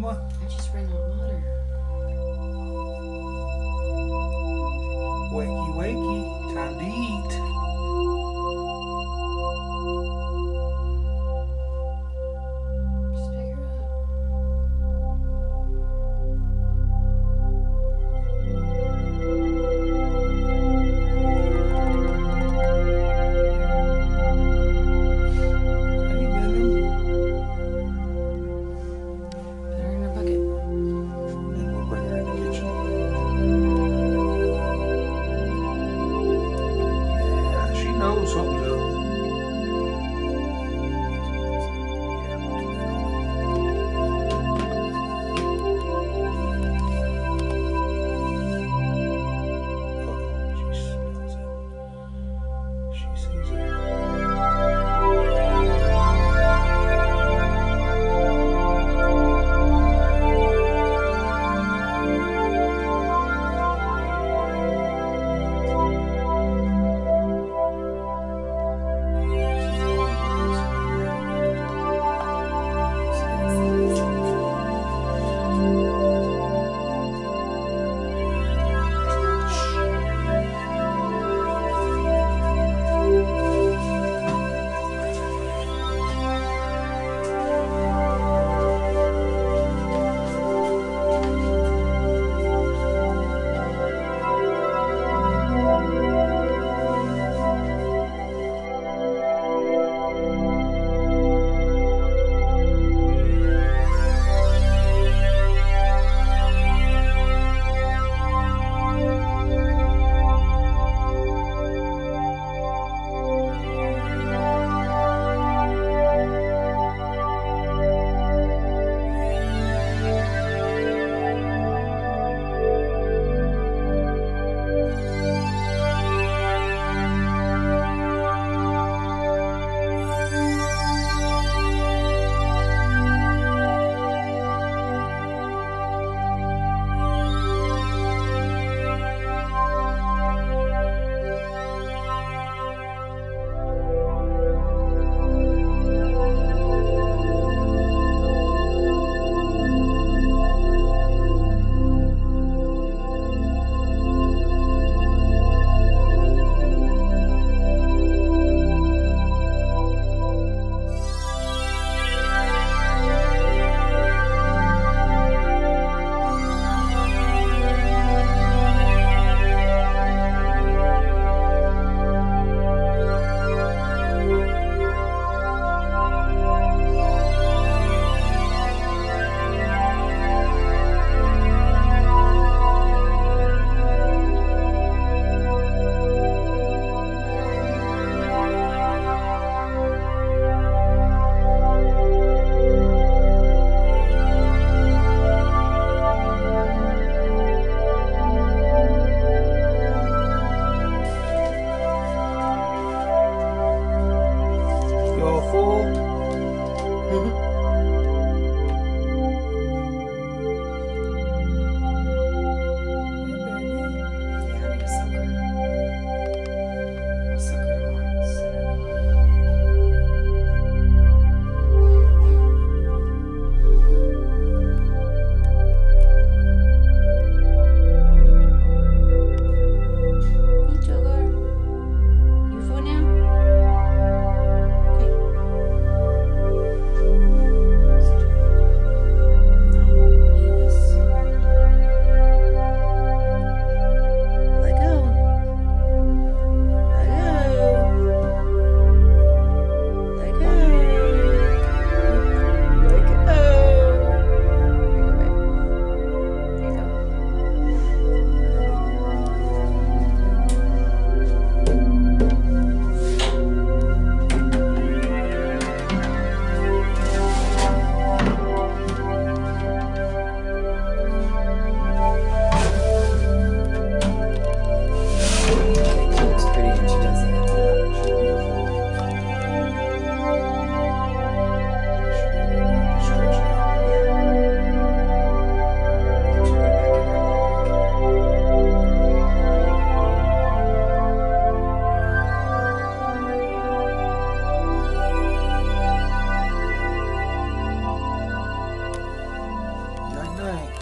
Mama? I just ran out of water. Wakey, wakey. Time to eat. night.